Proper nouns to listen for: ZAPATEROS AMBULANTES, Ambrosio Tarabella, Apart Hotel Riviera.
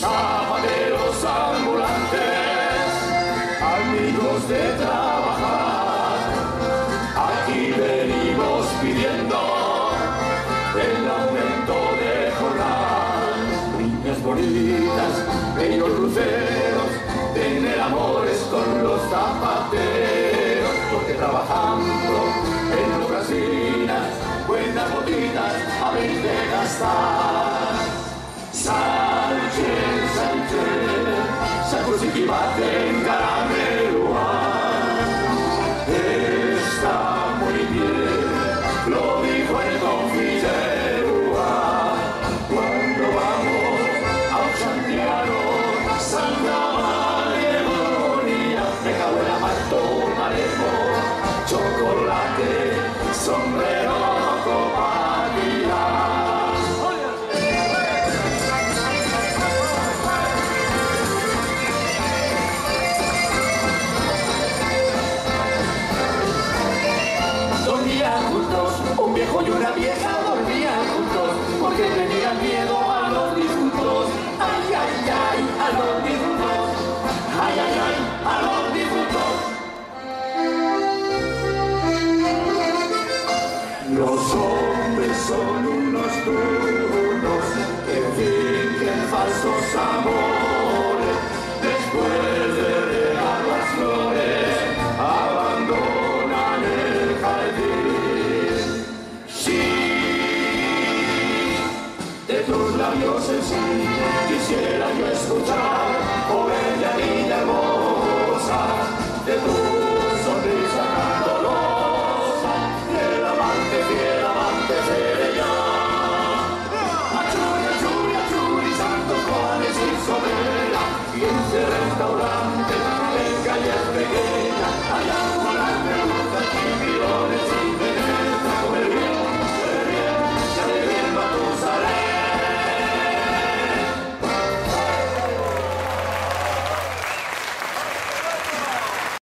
Zapateros ambulantes, amigos de trabajar, aquí venimos pidiendo el aumento de jornal. Niñas bonitas, bellos luceros, tener amores con los zapateros, porque trabajando en los brasinas, buenas botitas habéis de gastar. Sacursiki baten carameluan, está muy bien, lo dijo el confiteruan. Cuando vamos a un Santiago, Santa María Bonilla, me cago en la mar, tomaremos chocolate, sombrero, copa. Un viejo y una vieja dormían juntos porque tenían miedo a los difuntos. Ay, ay, ay, a los difuntos. Ay, ay, ay, a los difuntos. Los hombres son unos duros que fingen falsos amores. Después de regar las flores abandonan el jardín. Dios en sí, quisiera yo escuchar, oh bella niña hermosa, de tu